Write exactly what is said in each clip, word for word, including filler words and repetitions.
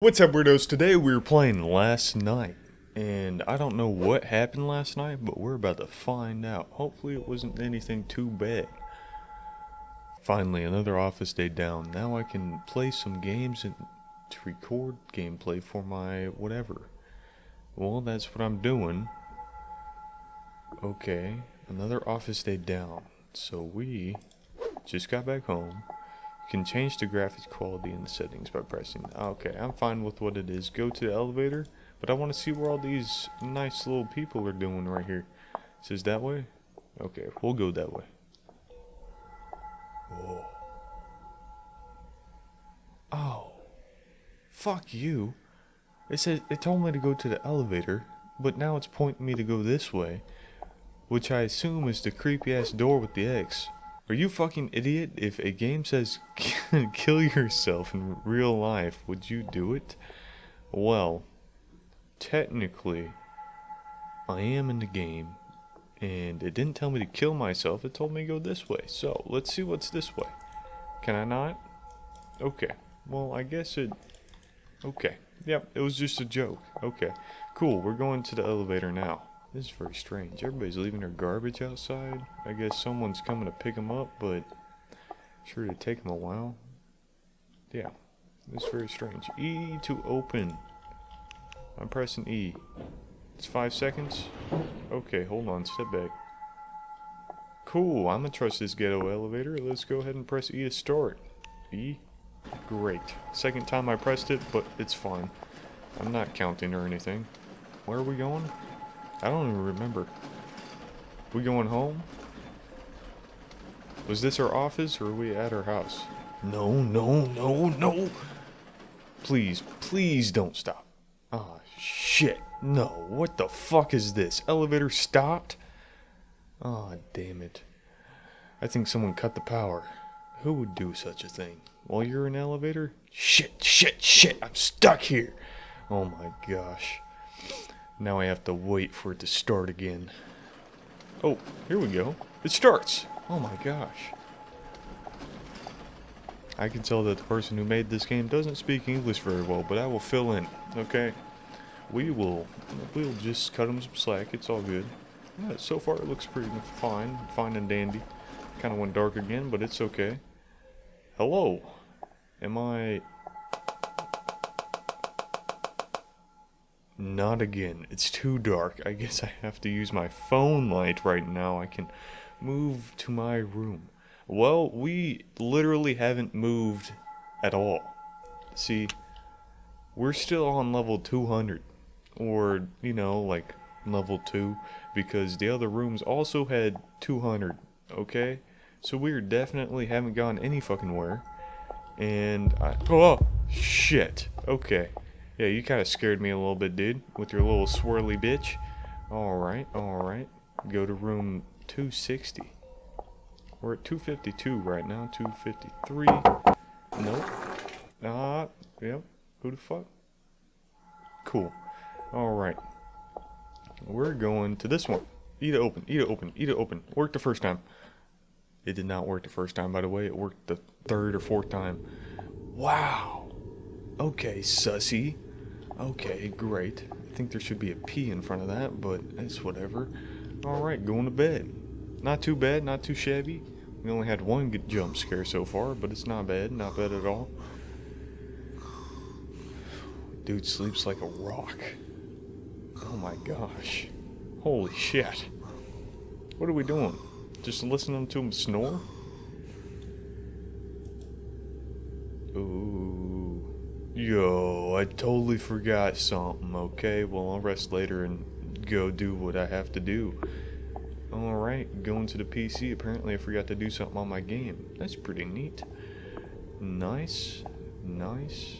What's up, weirdos? Today we're playing Last Night, and I don't know what happened last night, but we're about to find out. Hopefully it wasn't anything too bad. Finally, another office day down. Now I can play some games and to record gameplay for my whatever. Well, that's what I'm doing. Okay, another office day down. So we just got back home. Can change the graphics quality and the settings by pressing. Okay, I'm fine with what it is. Go to the elevator, but I want to see where all these nice little people are doing right here. It says that way? Okay, we'll go that way. Whoa. Oh. Fuck you. It said it told me to go to the elevator, but now it's pointing me to go this way, which I assume is the creepy ass door with the X. Are you fucking idiot? If a game says kill yourself in real life, would you do it? Well, technically, I am in the game, and it didn't tell me to kill myself, it told me to go this way. So, let's see what's this way. Can I not? Okay. Well, I guess it... Okay. Yep, it was just a joke. Okay. Cool, we're going to the elevator now. This is very strange. Everybody's leaving their garbage outside. I guess someone's coming to pick them up, but sure to take them a while. Yeah, it's very strange. E to open. I'm pressing E. It's five seconds. Okay, hold on. Step back. Cool. I'm gonna trust this ghetto elevator. Let's go ahead and press E to start. E. Great. Second time I pressed it, but it's fine. I'm not counting or anything. Where are we going? I don't even remember. We going home? Was this our office or are we at our house? No, no, no, no. Please, please don't stop. Oh, shit. No, what the fuck is this? Elevator stopped? Oh, damn it. I think someone cut the power. Who would do such a thing? While you're in an elevator? Shit, shit, shit. I'm stuck here. Oh my gosh. Now I have to wait for it to start again. Oh, here we go. It starts! Oh my gosh. I can tell that the person who made this game doesn't speak English very well, but I will fill in, okay? We will, we'll just cut them some slack, it's all good. Yeah, so far it looks pretty fine, fine and dandy. Kind of went dark again, but it's okay. Hello. Am I... Not again. It's too dark. I guess I have to use my phone light right now. I can move to my room. Well, we literally haven't moved at all. See, we're still on level two hundred. Or, you know, like level two. Because the other rooms also had two hundred. Okay? So we definitely haven't gone any fucking where. And I... Oh! Shit. Okay. Yeah, you kind of scared me a little bit, dude, with your little swirly bitch. Alright, alright. Go to room two sixty. We're at two fifty-two right now, two fifty-three. Nope. Ah, uh, yep. Who the fuck? Cool. Alright. We're going to this one. E to open, E to open, E to open. Worked the first time. It did not work the first time, by the way. It worked the third or fourth time. Wow. Okay, sussy. Okay, great. I think there should be a P in front of that, but it's whatever. Alright, going to bed. Not too bad, not too shabby. We only had one good jump scare so far, but it's not bad, not bad at all. Dude sleeps like a rock. Oh my gosh. Holy shit. What are we doing? Just listening to him snore? Ooh. Yo, I totally forgot something, okay? Well, I'll rest later and go do what I have to do. Alright, going to the P C. Apparently I forgot to do something on my game. That's pretty neat. Nice. Nice.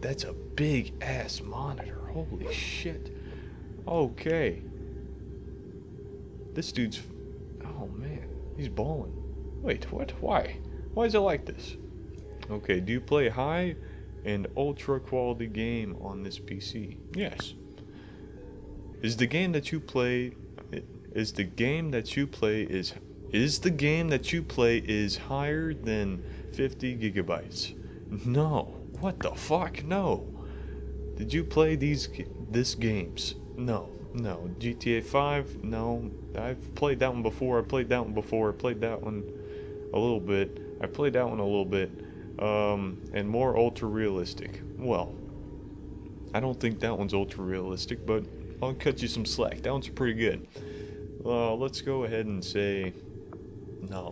That's a big-ass monitor. Holy shit. Okay. This dude's... Oh, man. He's balling. Wait, what? Why? Why is it like this? Okay, do you play high... an ultra quality game on this P C? Yes. Is the game that you play is the game that you play is is the game that you play is higher than fifty gigabytes? No. What the fuck? No. Did you play these this games? No, no. G T A five? No. I've played that one before. I played that one before. I played that one a little bit. I played that one a little bit. Um, and more ultra realistic. Well, I don't think that one's ultra realistic, but I'll cut you some slack. That one's pretty good. Uh, let's go ahead and say no.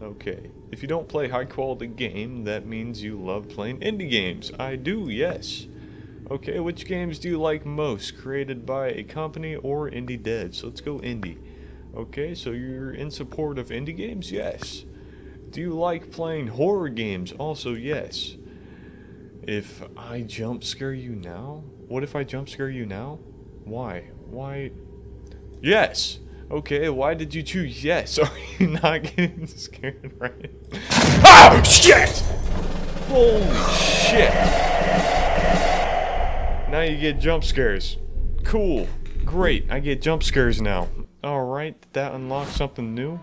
Okay. If you don't play high quality game, that means you love playing indie games. I do, yes. Okay, which games do you like most? Created by a company or indie devs? So let's go indie. Okay, so you're in support of indie games? Yes. Do you like playing horror games? Also, yes. If I jump scare you now? What if I jump scare you now? Why? Why? Yes! Okay, why did you choose yes? Are you not getting scared right? Oh, shit! Holy shit! Now you get jump scares. Cool. Great, I get jump scares now. Alright, did that unlock something new?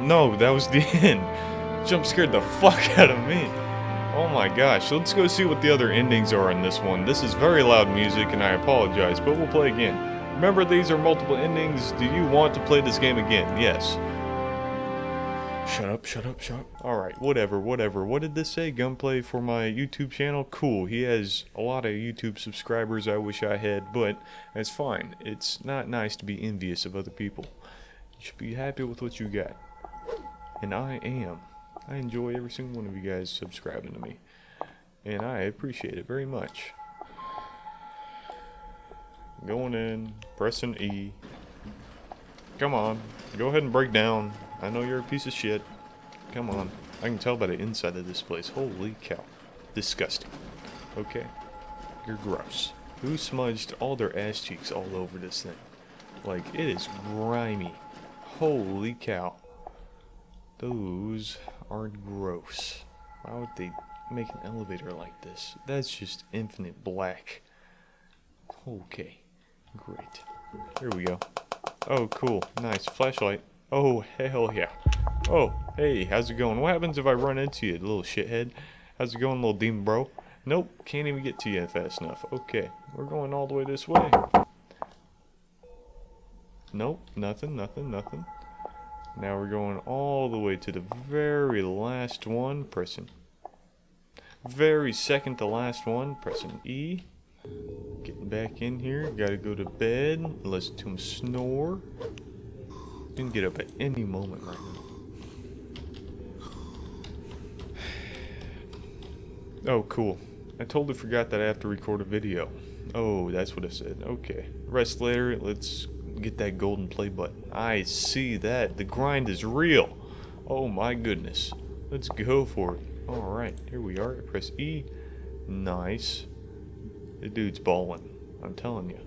No, that was the end. Jump scared the fuck out of me. Oh my gosh, let's go see what the other endings are in this one. This is very loud music and I apologize, but we'll play again. Remember, these are multiple endings. Do you want to play this game again? Yes. Shut up, shut up, shut up. Alright, whatever, whatever. What did this say? Gunplay for my YouTube channel? Cool, he has a lot of YouTube subscribers I wish I had, but that's fine. It's not nice to be envious of other people. You should be happy with what you got. And I am. I enjoy every single one of you guys subscribing to me. And I appreciate it very much. Going in, pressing E. Come on, go ahead and break down. I know you're a piece of shit. Come on. I can tell by the inside of this place. Holy cow. Disgusting. Okay. You're gross. Who smudged all their ass cheeks all over this thing? Like, it is grimy. Holy cow. Those are gross. Why would they make an elevator like this? That's just infinite black. Okay. Great. Here we go. Oh, cool. Nice. Flashlight. Oh, hell yeah. Oh, hey, how's it going? What happens if I run into you, little shithead? How's it going, little demon bro? Nope, can't even get to you fast enough. Okay, we're going all the way this way. Nope, nothing, nothing, nothing. Now we're going all the way to the very last one, pressing. Very second to last one, pressing E. Getting back in here, gotta go to bed, listen to him snore. You can get up at any moment right now. Oh, cool. I totally forgot that I have to record a video. Oh, that's what I said. Okay. Rest later. Let's get that golden play button. I see that. The grind is real. Oh, my goodness. Let's go for it. Alright. Here we are. Press E. Nice. The dude's balling. I'm telling you.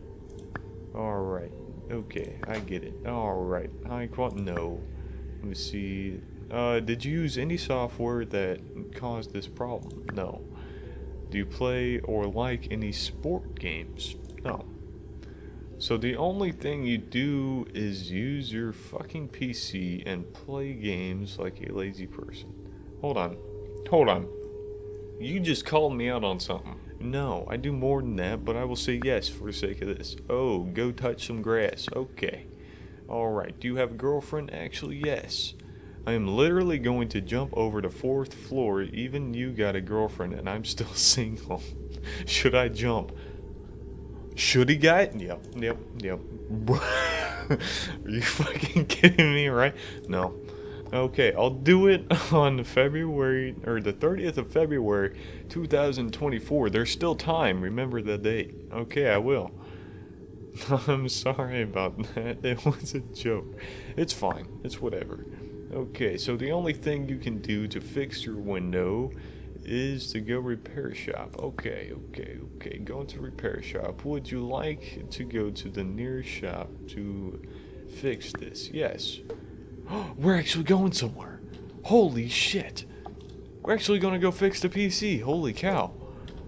Alright. Okay, I get it. Alright, I quite no. Let me see. Uh, did you use any software that caused this problem? No. Do you play or like any sport games? No. So the only thing you do is use your fucking P C and play games like a lazy person. Hold on. Hold on. You just called me out on something. No, I do more than that, but I will say yes for the sake of this. Oh, go touch some grass. Okay. Alright, do you have a girlfriend? Actually, yes. I am literally going to jump over the fourth floor. Even you got a girlfriend and I'm still single. Should I jump? Should he got it? Yep, yep, yep. Are you fucking kidding me, right? No. Okay, I'll do it on February, or the thirtieth of February, two thousand twenty-four. There's still time. Remember the date. Okay, I will. I'm sorry about that. It was a joke. It's fine. It's whatever. Okay, so the only thing you can do to fix your window is to go repair shop. Okay, okay, okay. Go into repair shop. Would you like to go to the nearest shop to fix this? Yes. We're actually going somewhere. Holy shit. We're actually going to go fix the P C. Holy cow.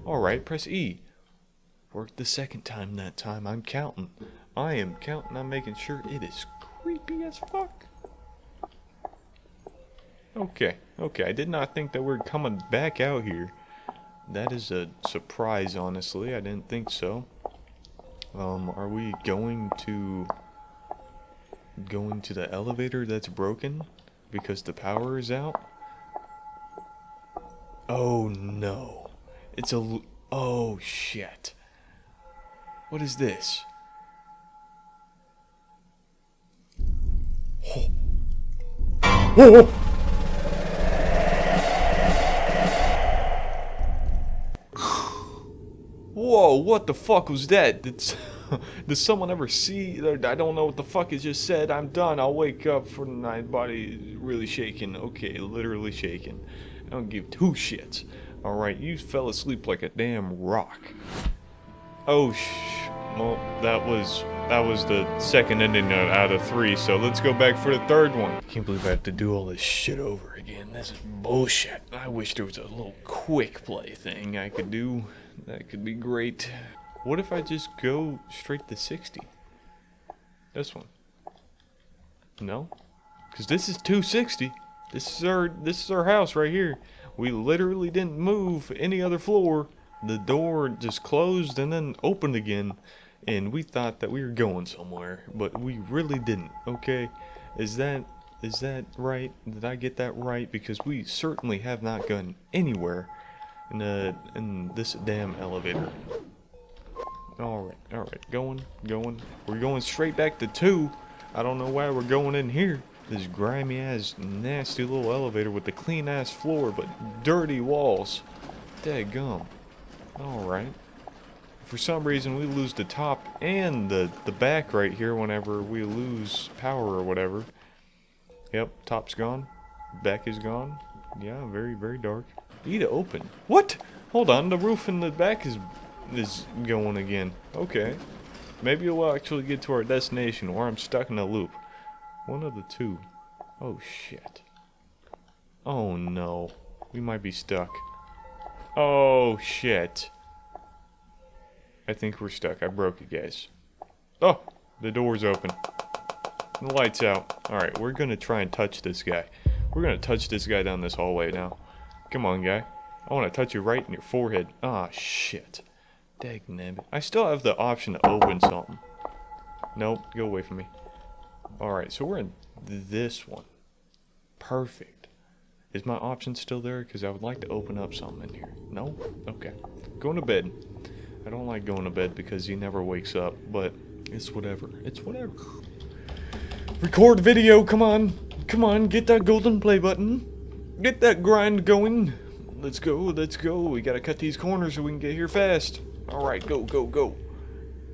Alright, press E. Worked the second time that time. I'm counting. I am counting. I'm making sure it is creepy as fuck. Okay. Okay, I did not think that we're coming back out here. that is a surprise, honestly. I didn't think so. Um, are we going to... going to the elevator that's broken? Because the power is out? Oh, no. It's a... Oh, shit. What is this? Oh. Whoa, whoa. Whoa, what the fuck was that? Did, did someone ever see? I don't know what the fuck it just said. I'm done. I'll wake up for the night. Body really shaking. Okay, literally shaking. I don't give two shits. Alright, you fell asleep like a damn rock. Oh, sh... Well, that was... That was the second ending out of three, so let's go back for the third one. I can't believe I have to do all this shit over again. This is bullshit. I wish there was a little quick play thing I could do. That could be great. What if I just go straight to sixty? This one. No? Because this is two sixty. This is our, this is our house right here. We literally didn't move any other floor. The door just closed and then opened again. And we thought that we were going somewhere, but we really didn't, okay? Is that, is that right? Did I get that right? Because we certainly have not gone anywhere in, uh, in this damn elevator. Alright, alright, going, going. We're going straight back to two. I don't know why we're going in here. This grimy-ass, nasty little elevator with the clean-ass floor, but dirty walls. Dadgum. Alright. For some reason, we lose the top and the, the back right here whenever we lose power or whatever. Yep, top's gone. Back is gone. Yeah, very, very dark. E to open. What? Hold on, the roof and the back is, is going again. Okay. Maybe we'll actually get to our destination, or I'm stuck in a loop. One of the two. Oh, shit. Oh, no. We might be stuck. Oh, shit. I think we're stuck. I broke it, guys. Oh! The door's open. The light's out. Alright, we're gonna try and touch this guy. We're gonna touch this guy down this hallway now. Come on, guy. I wanna touch you right in your forehead. Ah, shit. Dagnabbit. I still have the option to open something. Nope, go away from me. Alright, so we're in this one. Perfect. Is my option still there? Because I would like to open up something in here. No? Okay. Going to bed. I don't like going to bed because he never wakes up, but it's whatever. It's whatever. Record video, come on. Come on, get that golden play button. Get that grind going. Let's go, let's go. We gotta cut these corners so we can get here fast. Alright, go, go, go.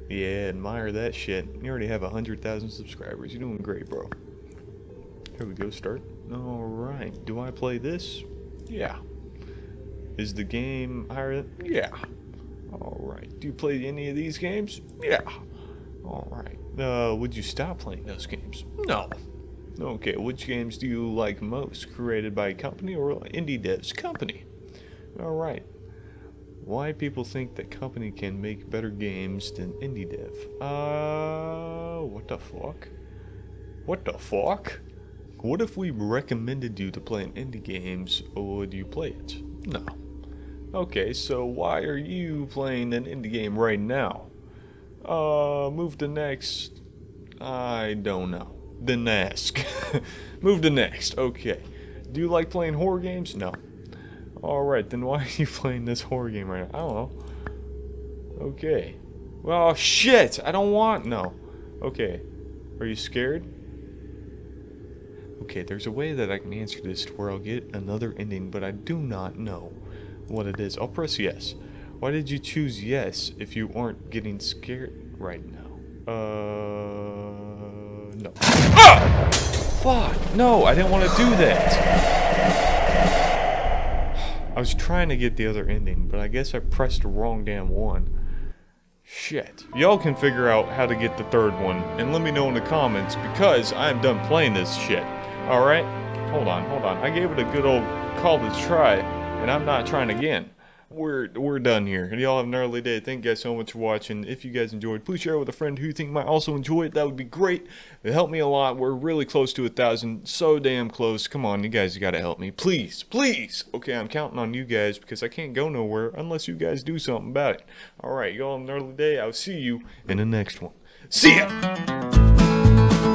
Yeah, admire that shit. You already have one hundred thousand subscribers. You're doing great, bro. Here we go, start. Alright, do I play this? Yeah. Is the game higher than? Yeah. Alright, do you play any of these games? Yeah. Alright. Uh, would you stop playing those games? No. Okay, which games do you like most? Created by a company or indie devs? Company. Alright. Why people think that company can make better games than indie dev? Uh, what the fuck? What the fuck? What if we recommended you to play an indie games, or would you play it? No. Okay, so why are you playing an indie game right now? Uh, move to next. I don't know. Then ask. Move to next. Okay. Do you like playing horror games? No. Alright, then why are you playing this horror game right now? I don't know. Okay. Well, shit! I don't want... No. Okay. Are you scared? Okay, there's a way that I can answer this to where I'll get another ending, but I do not know what it is. I'll press yes. Why did you choose yes if you aren't getting scared right now? Uh, no. Ah! Fuck! No, I didn't want to do that. I was trying to get the other ending, but I guess I pressed the wrong damn one. Shit. Y'all can figure out how to get the third one, and let me know in the comments, because I'm done playing this shit. Alright? Hold on, hold on. I gave it a good old college try. And I'm not trying again. we're we're done here. And y'all have an early day. Thank you guys so much for watching. If you guys enjoyed, please share it with a friend who you think might also enjoy it. That would be great. It helped me a lot. We're really close to a thousand. So damn close. Come on, you guys, you gotta help me. Please, please. Okay, I'm counting on you guys because I can't go nowhere unless you guys do something about it. Alright, y'all have an early day. I'll see you in the next one. See ya!